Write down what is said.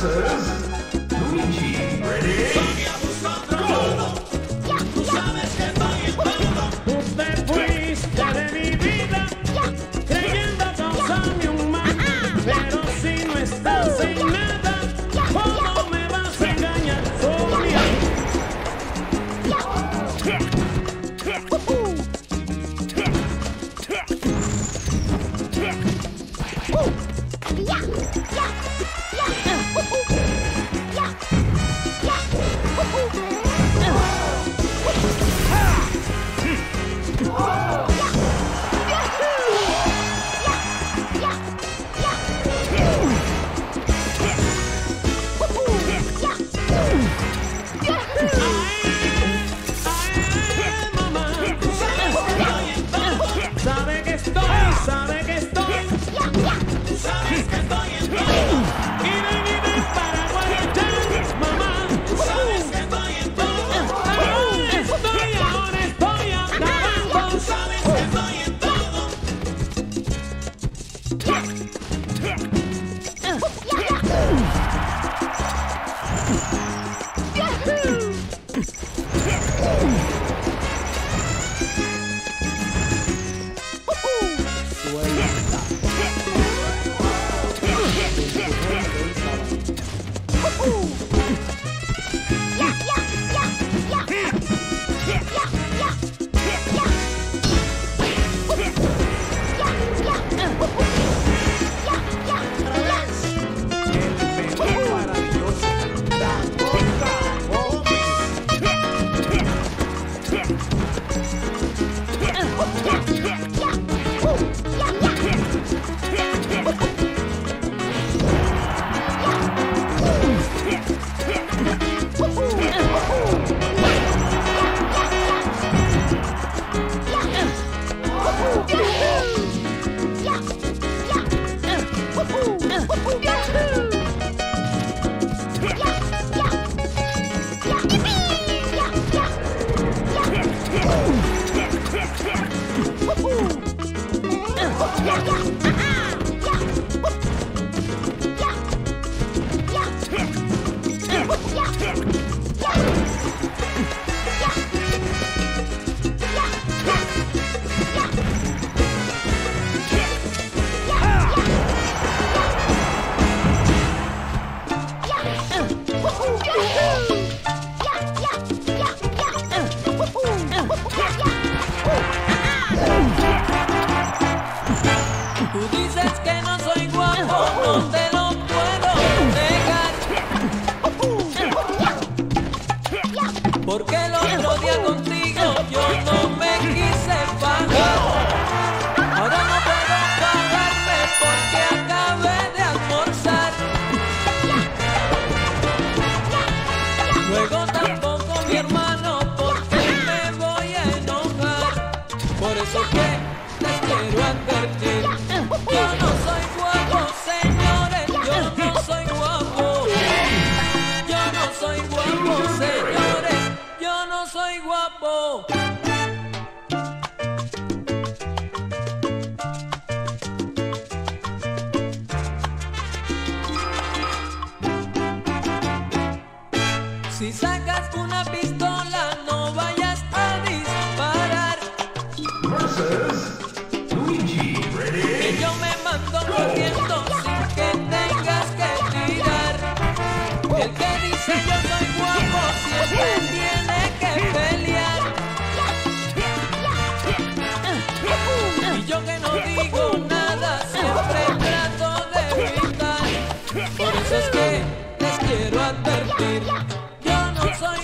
versus Luigi. Ready? Por eso es que les quiero advertir, yo no soy